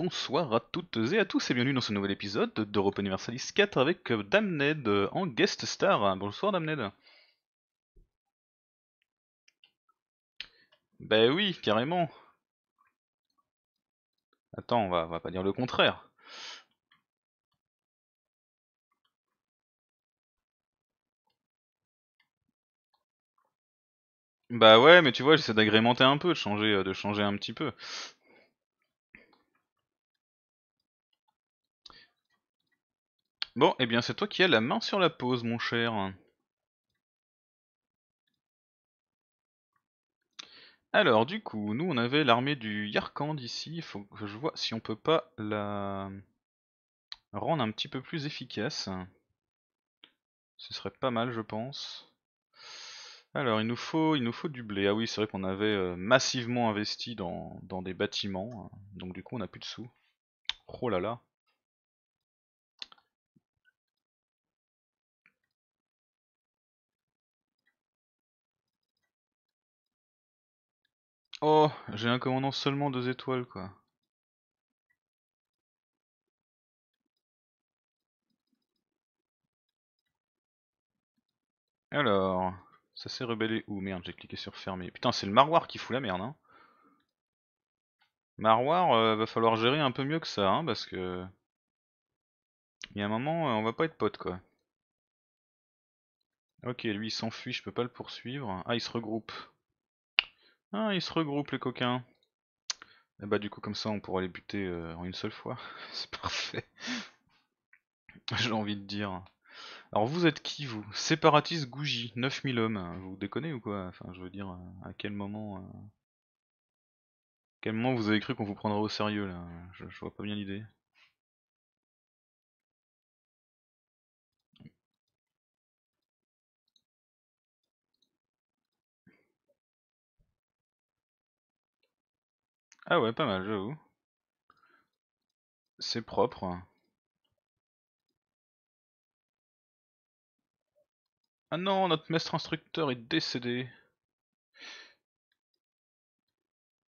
Bonsoir à toutes et à tous et bienvenue dans ce nouvel épisode d'Europe Universalis 4 avec Damned en guest star. Bonsoir Damned. Ben oui, carrément. Attends, on va pas dire le contraire. Bah ouais, mais tu vois, j'essaie d'agrémenter un peu, de changer un petit peu. Bon, eh bien c'est toi qui as la main sur la pause, mon cher. Alors, du coup, nous on avait l'armée du Yarkand ici, il faut que je vois si on peut pas la rendre un petit peu plus efficace. Ce serait pas mal, je pense. Alors il nous faut du blé. Ah oui, c'est vrai qu'on avait massivement investi dans des bâtiments, donc du coup on n'a plus de sous. Oh là là. Oh, j'ai un commandant seulement 2 étoiles quoi. Alors... ça s'est rebellé où? Merde, j'ai cliqué sur fermer. Putain, c'est le Maroir qui fout la merde, hein. Maroir, va falloir gérer un peu mieux que ça, hein, parce que... il y a un moment, on va pas être potes, quoi. Ok, lui, il s'enfuit, je peux pas le poursuivre. Ah, il se regroupe. Ah, il se regroupe, les coquins. Et bah, du coup, comme ça, on pourra les buter en une seule fois. C'est parfait. J'ai envie de dire... alors vous êtes qui vous? Séparatiste Gougie, 9000 hommes, vous déconnez ou quoi? Enfin je veux dire, à quel moment vous avez cru qu'on vous prendrait au sérieux là? Je vois pas bien l'idée. Ah ouais, pas mal, j'avoue. C'est propre. Ah non, notre maître instructeur est décédé.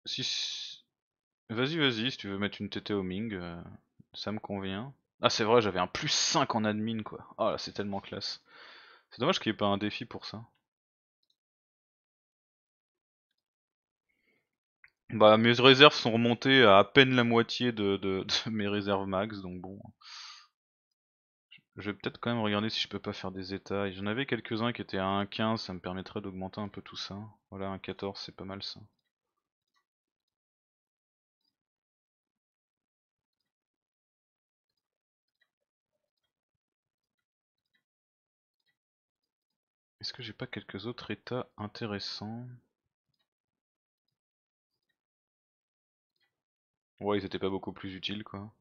Si... Vas-y, si tu veux mettre une TT au Ming, ça me convient. Ah c'est vrai, j'avais un +5 en admin quoi. Ah là, c'est tellement classe. C'est dommage qu'il n'y ait pas un défi pour ça. Bah mes réserves sont remontées à peine la moitié de mes réserves max, donc bon... je vais peut-être quand même regarder si je peux pas faire des états. J'en avais quelques-uns qui étaient à 1,15, ça me permettrait d'augmenter un peu tout ça. Voilà, 1,14 c'est pas mal ça. Est-ce que j'ai pas quelques autres états intéressants? Ouais, ils étaient pas beaucoup plus utiles quoi.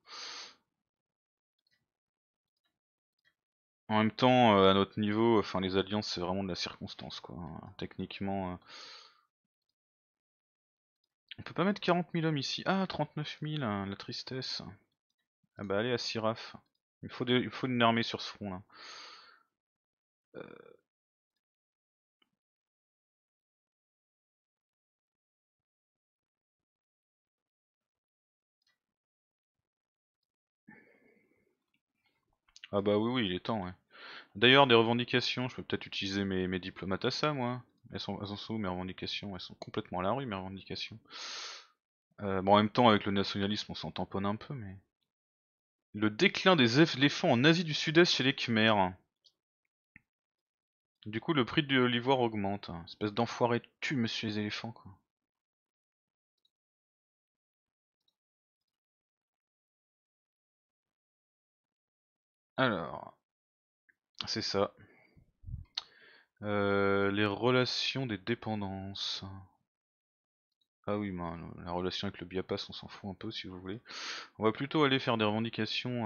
En même temps, à notre niveau, enfin les alliances c'est vraiment de la circonstance quoi. Techniquement, on peut pas mettre 40 000 hommes ici. Ah, 39 000, hein, la tristesse. Ah bah allez à Siraf. Il faut une armée sur ce front là. Ah bah oui, il est temps, ouais. D'ailleurs, des revendications, je peux peut-être utiliser mes diplomates à ça, moi. Elles sont où, mes revendications? Elles sont complètement à la rue, mes revendications. Bon, en même temps, avec le nationalisme, on s'en tamponne un peu, mais... le déclin des éléphants en Asie du Sud-Est chez les Khmer. Du coup, le prix de l'ivoire augmente. Espèce d'enfoiré tue, monsieur les éléphants, quoi. Alors, c'est ça. Les relations des dépendances. Ah oui, ben, la relation avec le Biapas, on s'en fout un peu si vous voulez. On va plutôt aller faire des revendications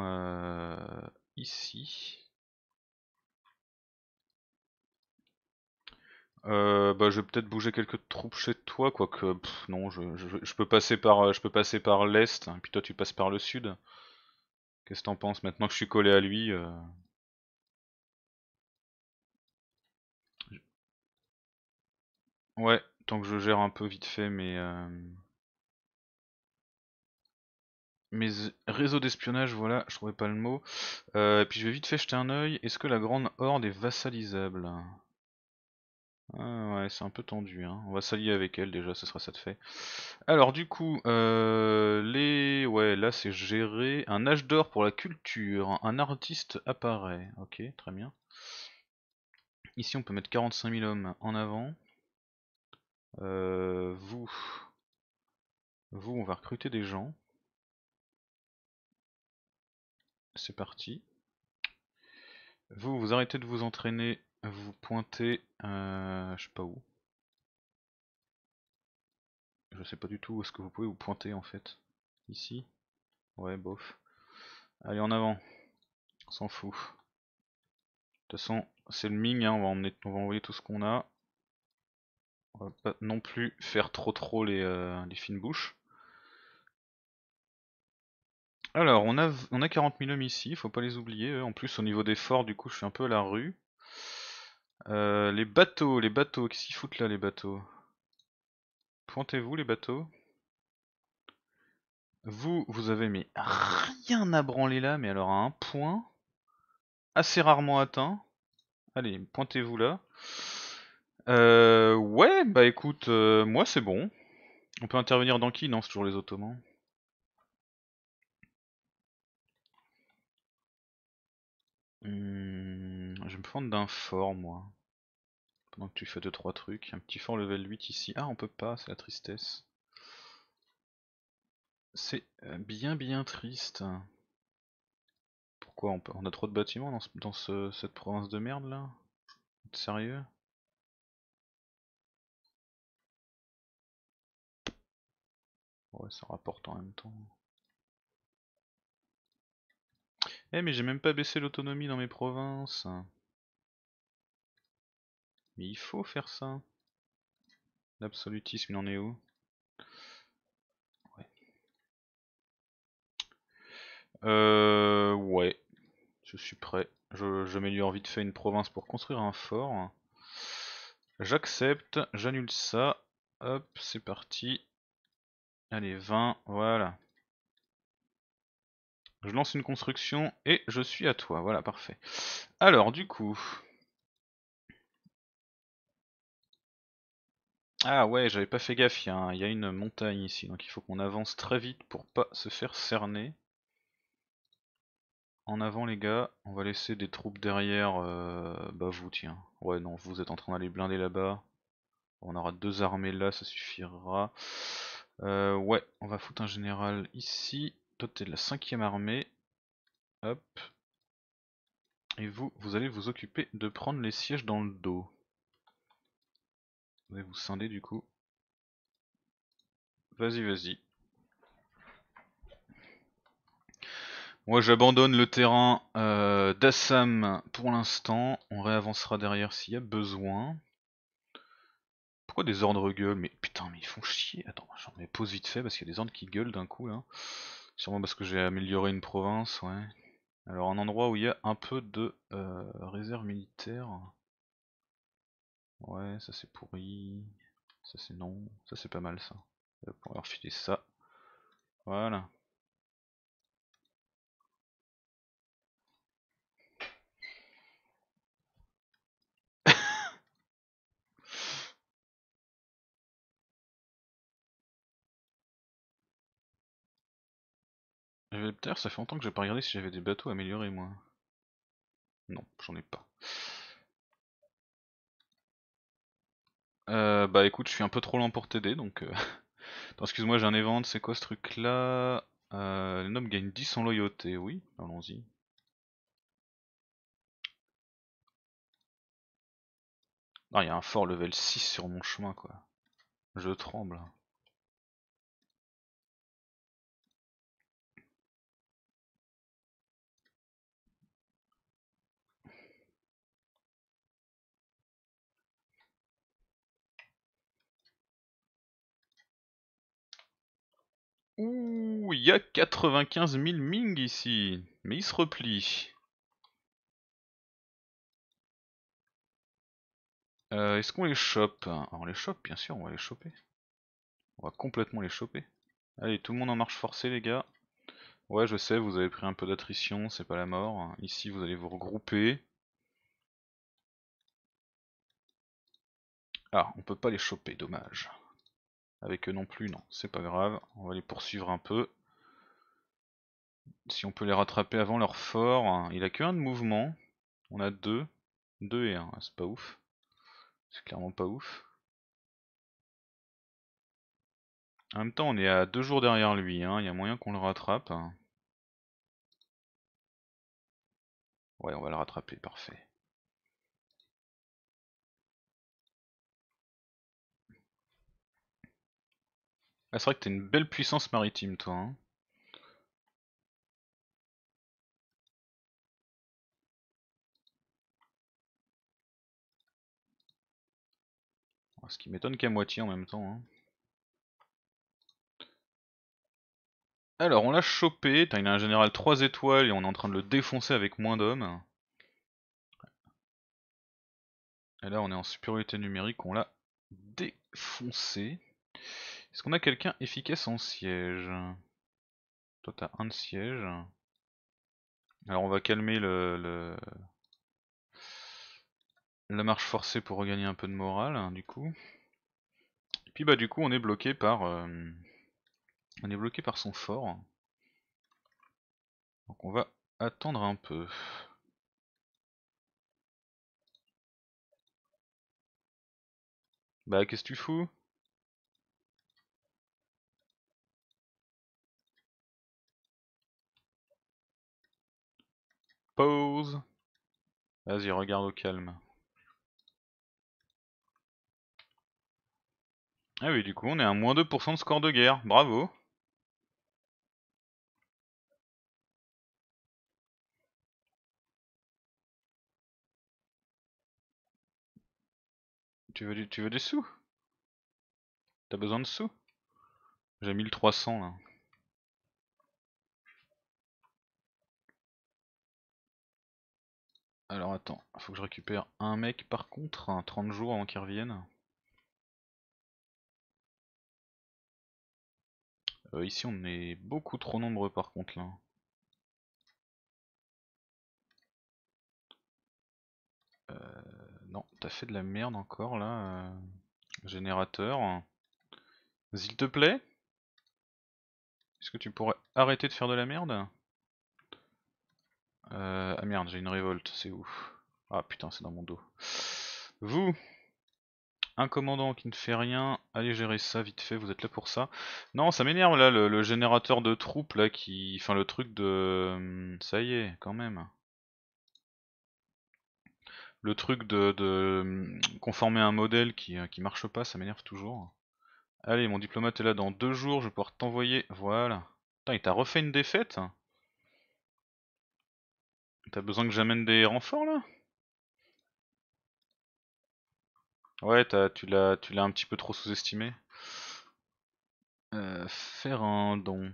ici. Bah, je vais peut-être bouger quelques troupes chez toi, quoique non, je peux passer par l'est, hein, puis toi tu passes par le sud. Qu'est-ce que t'en penses maintenant que je suis collé à lui Ouais, tant que je gère un peu vite fait, mais mes réseaux d'espionnage, voilà, je trouvais pas le mot. Et puis je vais vite fait jeter un œil. Est-ce que la Grande Horde est vassalisable? Ouais, c'est un peu tendu, hein. On va s'allier avec elle déjà, ce sera ça de fait. Alors du coup, les... Ouais, là c'est géré. Un âge d'or pour la culture. Un artiste apparaît. Ok, très bien. Ici on peut mettre 45 000 hommes en avant. Vous, on va recruter des gens. C'est parti. Vous, vous arrêtez de vous entraîner. Vous pointez, je sais pas où. Je sais pas du tout où est-ce que vous pouvez vous pointer en fait. Ici. Ouais, bof. Allez, en avant. On s'en fout. De toute façon, c'est le Ming, hein, on va envoyer tout ce qu'on a. On va pas non plus faire trop les fines bouches. Alors, on a 40 000 hommes ici, faut pas les oublier. En plus, au niveau des forts, du coup, je suis un peu à la rue. Les bateaux, qu'est-ce qu'ils foutent là les bateaux? Pointez-vous les bateaux. Vous avez mis rien à branler là, mais alors à un point, assez rarement atteint. Allez, pointez-vous là. Ouais, bah écoute, moi c'est bon. On peut intervenir dans qui? Non, c'est toujours les Ottomans. Je vais me prendre d'un fort moi. Pendant que tu fais 2-3 trucs. Un petit fort level 8 ici. Ah on peut pas, c'est la tristesse. C'est bien triste. Pourquoi on a trop de bâtiments dans cette province de merde là? Sérieux? Ouais ça rapporte en même temps. Eh mais j'ai même pas baissé l'autonomie dans mes provinces. Mais il faut faire ça. L'absolutisme il en est où? Ouais. Ouais. Je suis prêt. J'améliore vite fait une province pour construire un fort. J'accepte. J'annule ça. Hop, c'est parti. Allez, 20. Voilà. Je lance une construction et je suis à toi, voilà parfait. Alors du coup... Ah ouais, j'avais pas fait gaffe, il y a une montagne ici, donc il faut qu'on avance très vite pour pas se faire cerner. En avant les gars, on va laisser des troupes derrière, bah vous tiens. Ouais non, vous êtes en train d'aller blinder là-bas. On aura 2 armées là, ça suffira. Ouais, on va foutre un général ici. T'es de la 5e armée, hop, et vous allez vous occuper de prendre les sièges dans le dos. Vous allez vous scinder du coup. Vas-y. Moi j'abandonne le terrain d'Assam pour l'instant, on réavancera derrière s'il y a besoin. Pourquoi des ordres gueulent? Mais putain mais ils font chier, attends j'en mets pause vite fait parce qu'il y a des ordres qui gueulent d'un coup là. Sûrement parce que j'ai amélioré une province, ouais. Alors un endroit où il y a un peu de réserve militaire. Ouais, ça c'est pourri. Ça c'est non. Ça c'est pas mal ça. On va leur filer ça. Voilà. D'ailleurs, ça fait longtemps que j'ai pas regardé si j'avais des bateaux améliorés, moi. Non, j'en ai pas. Bah écoute, je suis un peu trop lent pour t'aider, donc... Excuse-moi, j'ai un event, c'est quoi ce truc-là? Les nobles gagnent 10 en loyauté, oui, allons-y. Ah, il y a un fort level 6 sur mon chemin, quoi. Je tremble. Ouh, il y a 95 000 Ming ici, mais il se replie. Est-ce qu'on les chope? On les chope, bien sûr, on va les choper. On va complètement les choper. Allez, tout le monde en marche forcée, les gars. Ouais, je sais, vous avez pris un peu d'attrition, c'est pas la mort. Ici, vous allez vous regrouper. Ah, on peut pas les choper, dommage. Avec eux non plus, non, c'est pas grave. On va les poursuivre un peu. Si on peut les rattraper avant leur fort. Il a que un de mouvement. On a deux. 2 et 1, c'est pas ouf. C'est clairement pas ouf. En même temps, on est à 2 jours derrière lui, hein. Il y a moyen qu'on le rattrape. Ouais, on va le rattraper, parfait. Ah, c'est vrai que t'es une belle puissance maritime, toi, hein. Ce qui m'étonne qu'à moitié en même temps. Hein. Alors on l'a chopé, il a un général 3 étoiles et on est en train de le défoncer avec moins d'hommes. Et là on est en supériorité numérique, on l'a défoncé. Est-ce qu'on a quelqu'un efficace en siège? Toi t'as un de siège. Alors on va calmer la marche forcée pour regagner un peu de morale, hein, du coup. Et puis bah du coup on est bloqué par son fort. Donc on va attendre un peu. Bah qu'est-ce que tu fous? Pause. Vas-y, regarde au calme. Ah oui, du coup on est à moins 2% de score de guerre, bravo. Tu veux des sous? T'as besoin de sous? J'ai 1300 là. Alors attends, faut que je récupère un mec par contre, hein, 30 jours avant qu'il revienne. Ici on est beaucoup trop nombreux par contre là. Non, t'as fait de la merde encore là. Générateur. S'il te plaît. Est-ce que tu pourrais arrêter de faire de la merde? Ah merde, j'ai une révolte, c'est ouf. Ah putain, c'est dans mon dos. Vous! Un commandant qui ne fait rien, allez gérer ça vite fait, vous êtes là pour ça. Non, ça m'énerve là, le générateur de troupes là qui... Enfin le truc de... Ça y est, quand même. Le truc de conformer à un modèle qui marche pas, ça m'énerve toujours. Allez, mon diplomate est là dans 2 jours, je vais pouvoir t'envoyer... Voilà. Putain, il t'a refait une défaite? T'as besoin que j'amène des renforts là? Ouais, tu l'as un petit peu trop sous-estimé. Faire un don.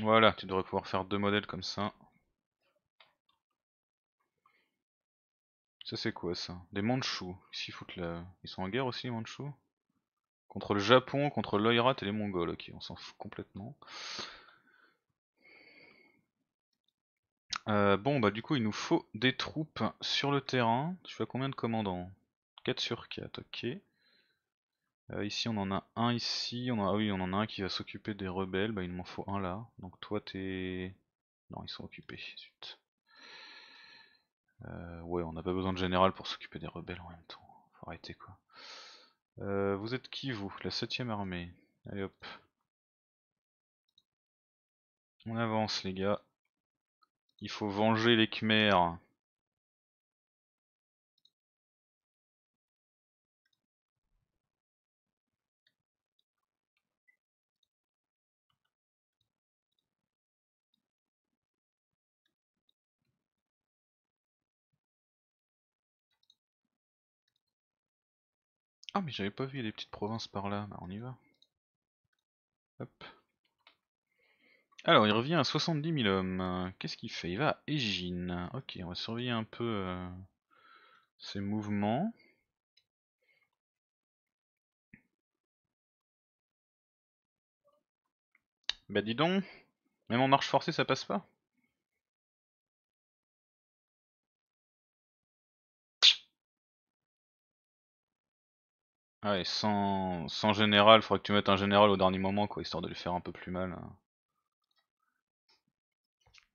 Voilà, tu devrais pouvoir faire 2 modèles comme ça. Ça c'est quoi ça? Des Mandchous. Ici, ils sont en guerre aussi les Mandchous? Contre le Japon, contre l'Oirat et les Mongols. Ok, on s'en fout complètement. Bon bah du coup il nous faut des troupes sur le terrain. Je suis à combien de commandants? 4/4, ok. Ici on en a un ici, on en a un qui va s'occuper des rebelles, bah il m'en faut un là. Donc toi t'es... Non ils sont occupés, zut. Ouais on n'a pas besoin de général pour s'occuper des rebelles en même temps, faut arrêter quoi. Vous êtes qui vous? La 7ème armée. Allez hop. On avance les gars. Il faut venger les Khmer. Ah mais j'avais pas vu les petites provinces par là, bah on y va. Hop. Alors il revient à 70 000 hommes, qu'est-ce qu'il fait? Il va à Egine, ok on va surveiller un peu ses mouvements. Bah dis donc, même en marche forcée ça passe pas. Ah ouais, sans général, faudrait que tu mettes un général au dernier moment quoi, histoire de lui faire un peu plus mal.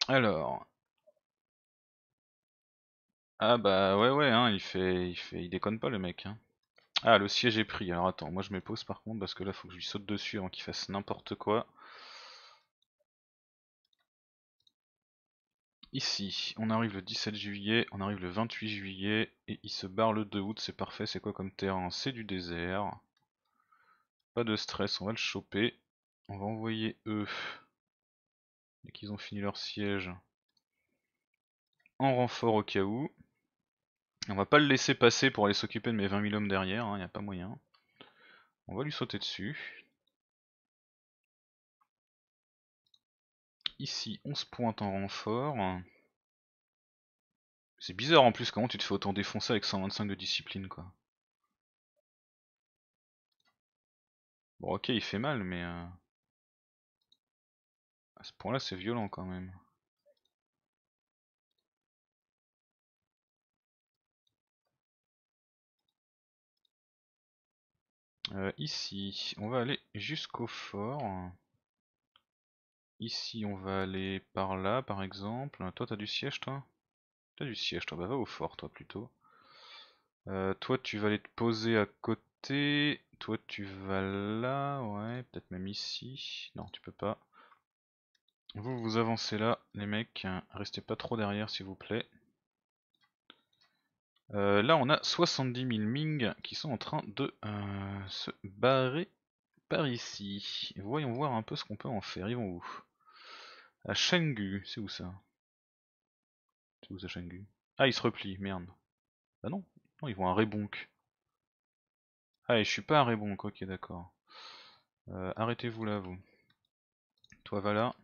Alors. Ah bah ouais hein, il déconne pas le mec hein. Ah le siège est pris, alors attends, moi je me pose par contre parce que là faut que je lui saute dessus avant qu'il fasse n'importe quoi. Ici, on arrive le 17 juillet, on arrive le 28 juillet, et il se barre le 2 août, c'est parfait, c'est quoi comme terrain? C'est du désert. Pas de stress, on va le choper. On va envoyer eux, dès qu'ils ont fini leur siège, en renfort au cas où. On va pas le laisser passer pour aller s'occuper de mes 20 000 hommes derrière, hein, y a pas moyen. On va lui sauter dessus. Ici, on se pointe en renfort. C'est bizarre en plus, comment tu te fais autant défoncer avec 125 de discipline quoi. Bon ok, il fait mal mais... à ce point là c'est violent quand même. Ici, on va aller jusqu'au fort. Ici on va aller par là par exemple. Toi t'as du siège toi? T'as du siège toi, bah va au fort toi plutôt. Toi tu vas aller te poser à côté. Toi tu vas là, ouais, peut-être même ici. Non tu peux pas. Vous vous avancez là les mecs, restez pas trop derrière s'il vous plaît. Là on a 70 000 Ming qui sont en train de se barrer par ici. Voyons voir un peu ce qu'on peut en faire, ils vont où? À Shengu, c'est où ça? C'est où ça Shengu? Ah ils se replient, merde. Ah non, non ils vont à Rebonk. Ah et je suis pas à Rebonk, ok d'accord. Arrêtez-vous là vous. Toi va là.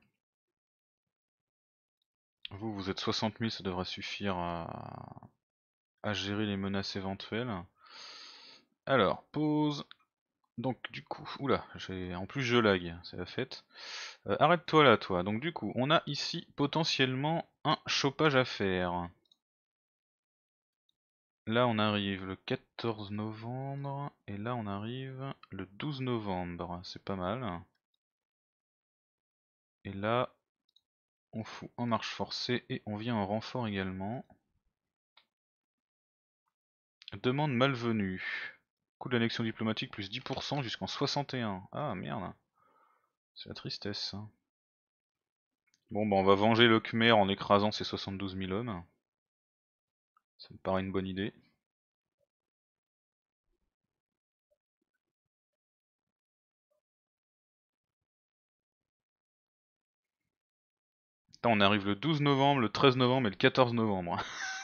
Vous, vous êtes 60 000, ça devrait suffire à gérer les menaces éventuelles. Alors, pause. Donc du coup, oula, en plus je lag, c'est la fête. Arrête-toi là toi, donc du coup, on a ici potentiellement un chopage à faire. Là on arrive le 14 novembre, et là on arrive le 12 novembre, c'est pas mal. Et là, on fout en marche forcée et on vient en renfort également. Demande malvenue. Coût de l'annexion diplomatique plus 10% jusqu'en 61. Ah merde. C'est la tristesse. Bon bah on va venger le Khmer en écrasant ses 72 000 hommes. Ça me paraît une bonne idée. Attends, on arrive le 12 novembre, le 13 novembre et le 14 novembre.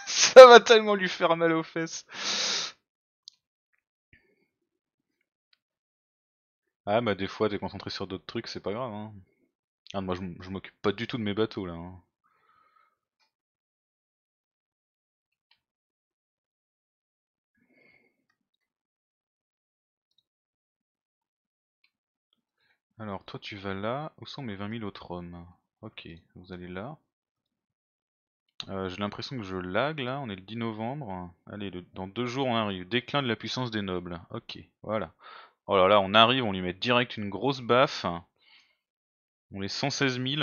Ça va tellement lui faire mal aux fesses. Ah bah des fois t'es concentré sur d'autres trucs, c'est pas grave hein. Ah moi je m'occupe pas du tout de mes bateaux là hein. Alors toi tu vas là, où sont mes 20 000 autres hommes? Ok, vous allez là. J'ai l'impression que je lag là, on est le 10 novembre. Allez, dans 2 jours on arrive. Déclin de la puissance des nobles. Ok, voilà. Oh là là, on arrive, on lui met direct une grosse baffe. On est 116 000.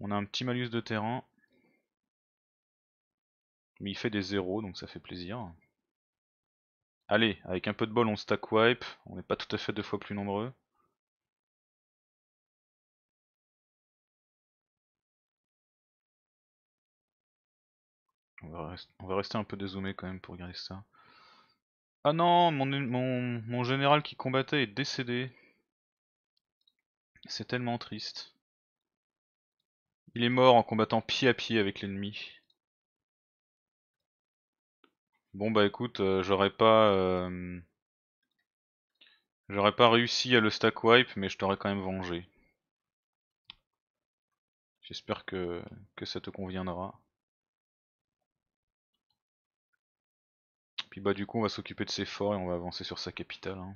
On a un petit malus de terrain. Mais il fait des zéros, donc ça fait plaisir. Allez, avec un peu de bol, on stack wipe. On n'est pas tout à fait 2 fois plus nombreux. On va rester un peu dézoomé quand même pour regarder ça. Ah non, mon général qui combattait est décédé. C'est tellement triste. Il est mort en combattant pied à pied avec l'ennemi. Bon bah écoute, j'aurais pas réussi à le stack wipe, mais je t'aurais quand même vengé. J'espère que ça te conviendra. Puis bah du coup on va s'occuper de ses forts et on va avancer sur sa capitale hein.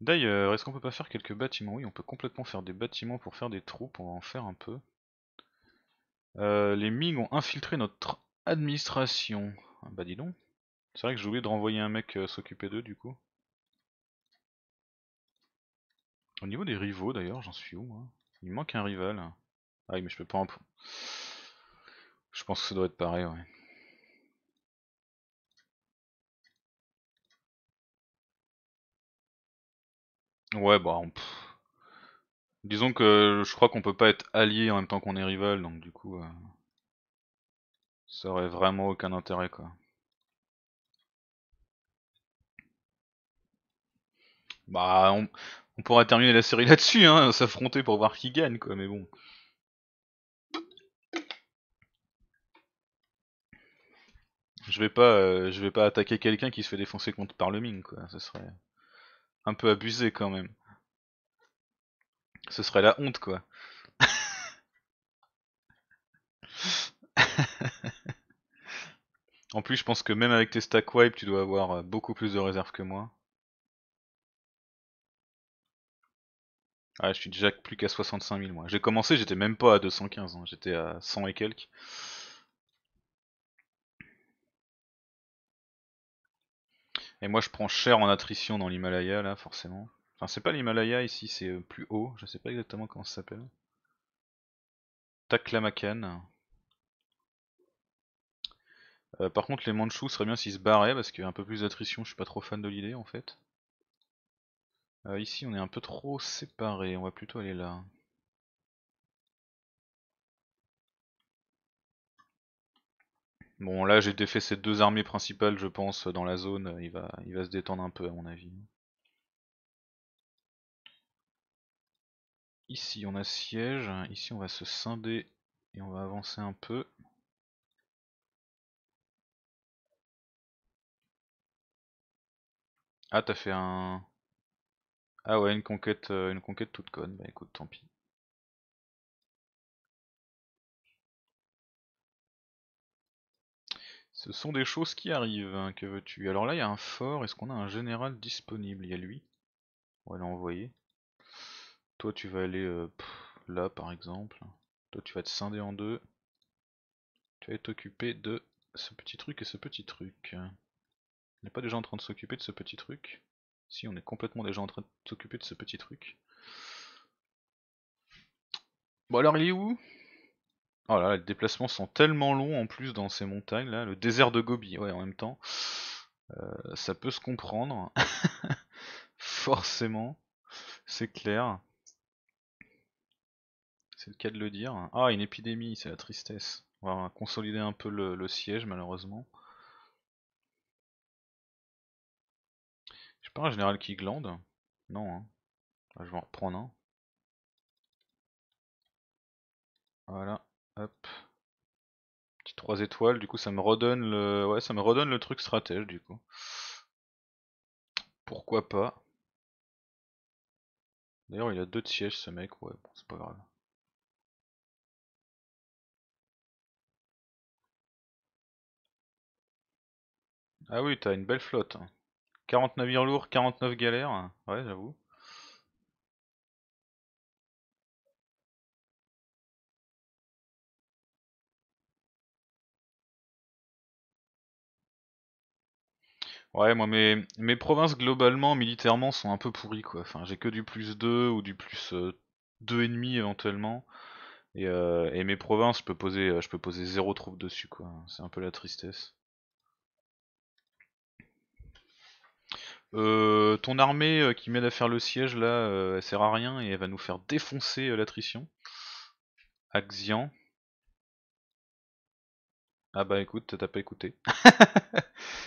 D'ailleurs, est-ce qu'on peut pas faire quelques bâtiments? Oui, on peut complètement faire des bâtiments pour faire des troupes, on va en faire un peu. Les Ming ont infiltré notre administration. Ah bah dis donc. C'est vrai que j'ai oublié de renvoyer un mec s'occuper d'eux du coup. Au niveau des rivaux d'ailleurs, j'en suis où moi? Il manque un rival. Ah oui mais je peux pas en... Je pense que ça doit être pareil ouais. Ouais bah on... Disons que je crois qu'on peut pas être allié en même temps qu'on est rival donc du coup ça aurait vraiment aucun intérêt quoi. Bah on pourra terminer la série là-dessus, hein, s'affronter pour voir qui gagne quoi, mais bon. Je vais pas attaquer quelqu'un qui se fait défoncer par le Ming quoi, ce serait un peu abusé quand même. Ce serait la honte quoi. En plus je pense que même avec tes stack wipe tu dois avoir beaucoup plus de réserves que moi. Ah, je suis déjà plus qu'à 65 000 moi. J'ai commencé, j'étais même pas à 215, hein. J'étais à 100 et quelques. Et moi je prends cher en attrition dans l'Himalaya là, forcément. Enfin c'est pas l'Himalaya ici, c'est plus haut, je sais pas exactement comment ça s'appelle. Taklamakan. Par contre les Mandchous serait bien s'ils se barraient, parce qu'un peu plus d'attrition, je suis pas trop fan de l'idée en fait. Ici on est un peu trop séparés, on va plutôt aller là. Bon là j'ai défait ces deux armées principales je pense dans la zone, il va se détendre un peu à mon avis. Ici on a siège, ici on va se scinder et on va avancer un peu. Ah t'as fait un... Ah ouais, une conquête toute conne, bah écoute, tant pis. Ce sont des choses qui arrivent, hein, que veux-tu? Alors là, il y a un fort, est-ce qu'on a un général disponible? Il y a lui, on va l'envoyer. Toi, tu vas aller là, par exemple. Toi, tu vas te scinder en deux. Tu vas t'occuper de ce petit truc et ce petit truc. On n'est pas déjà en train de s'occuper de ce petit truc? Si, on est complètement déjà en train de s'occuper de ce petit truc. Bon alors il est où? Oh là là, les déplacements sont tellement longs en plus dans ces montagnes là. Le désert de Gobi, ouais en même temps. Ça peut se comprendre. Forcément, c'est clair. C'est le cas de le dire. Ah, une épidémie, c'est la tristesse. On va consolider un peu le siège malheureusement. Un général qui glande, non hein. Là, je vais en reprendre un. Voilà, hop. Petite 3 étoiles, du coup ça me redonne le. Ouais ça me redonne le truc stratège du coup. Pourquoi pas. D'ailleurs il a 2 de siège ce mec, ouais bon c'est pas grave. Ah oui t'as une belle flotte. Hein. 40 navires lourds, 49 galères, ouais j'avoue. Ouais moi mes provinces globalement militairement sont un peu pourries quoi, enfin j'ai que du plus 2 ou du plus 2,5 éventuellement. Et mes provinces je peux poser 0 troupes dessus quoi, c'est un peu la tristesse. Ton armée qui m'aide à faire le siège là, elle sert à rien et elle va nous faire défoncer l'attrition. Axian. Ah bah écoute, t'as pas écouté.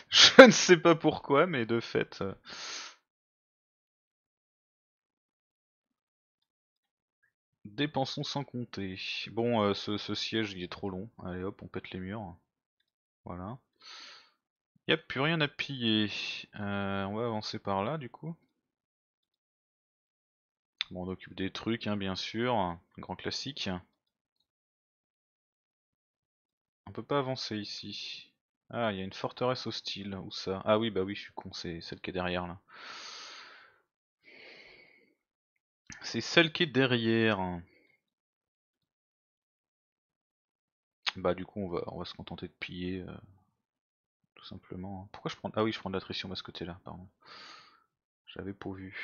Je ne sais pas pourquoi, mais de fait. Dépensons sans compter. Bon, ce siège il est trop long. Allez hop, on pète les murs. Voilà. Y'a plus rien à piller. On va avancer par là du coup. Bon on occupe des trucs hein, bien sûr, grand classique. On peut pas avancer ici. Ah il y a une forteresse hostile, où ça? Ah oui bah oui je suis con, c'est celle qui est derrière là. C'est celle qui est derrière. Bah du coup on va se contenter de piller tout simplement. Pourquoi je prends... Ah oui, je prends de l'attrition à ce côté là, pardon. J'avais pas vu.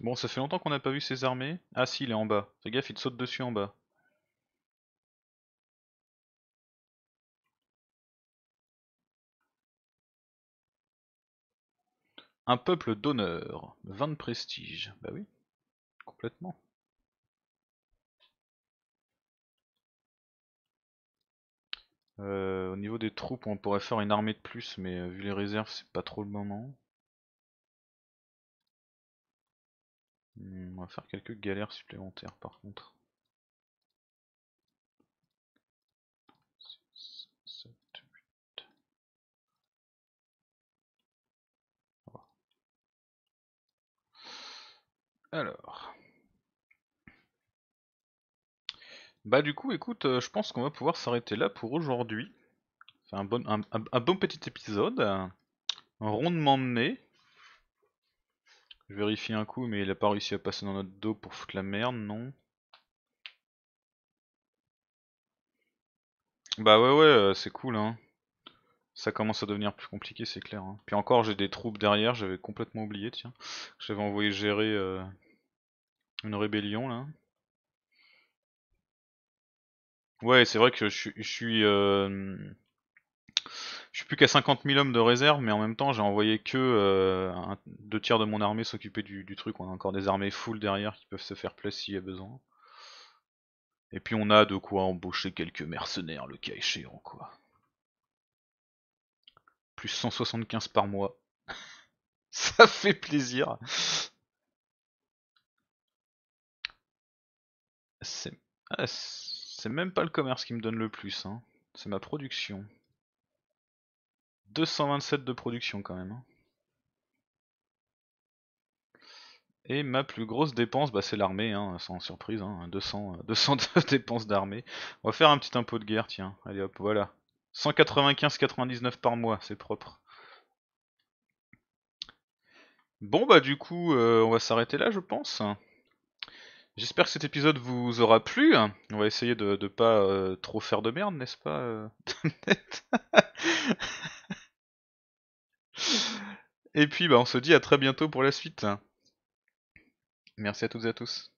Bon, ça fait longtemps qu'on n'a pas vu ses armées. Ah si, il est en bas. Fais gaffe, il te saute dessus en bas. Un peuple d'honneur, 20 de prestige. Bah oui, complètement. Au niveau des troupes, on pourrait faire une armée de plus, mais vu les réserves, c'est pas trop le moment. On va faire quelques galères supplémentaires par contre. 6, 7, 8. Voilà. Alors. Bah du coup écoute, je pense qu'on va pouvoir s'arrêter là pour aujourd'hui. Enfin, un bon petit épisode. Un rondement de nez. Je vérifie un coup, mais il a pas réussi à passer dans notre dos pour foutre la merde, non? Bah ouais, c'est cool, hein. Ça commence à devenir plus compliqué, c'est clair, hein. Puis encore, j'ai des troupes derrière, j'avais complètement oublié, tiens. J'avais envoyé gérer une rébellion, là. Ouais, c'est vrai que je suis plus qu'à 50 000 hommes de réserve, mais en même temps j'ai envoyé que 2 tiers de mon armée s'occuper du truc. On a encore des armées full derrière qui peuvent se faire place s'il y a besoin. Et puis on a de quoi embaucher quelques mercenaires le cas échéant quoi. Plus 175 par mois. Ça fait plaisir. C'est même pas le commerce qui me donne le plus, hein. C'est ma production. 227 de production quand même. Et ma plus grosse dépense, bah c'est l'armée, hein, sans surprise, hein, 202 dépenses d'armée. On va faire un petit impôt de guerre, tiens, allez hop, voilà. 195,99 par mois, c'est propre. Bon bah du coup, on va s'arrêter là je pense. J'espère que cet épisode vous aura plu. On va essayer de pas trop faire de merde, n'est-ce pas Et puis bah, on se dit à très bientôt pour la suite. Merci à toutes et à tous.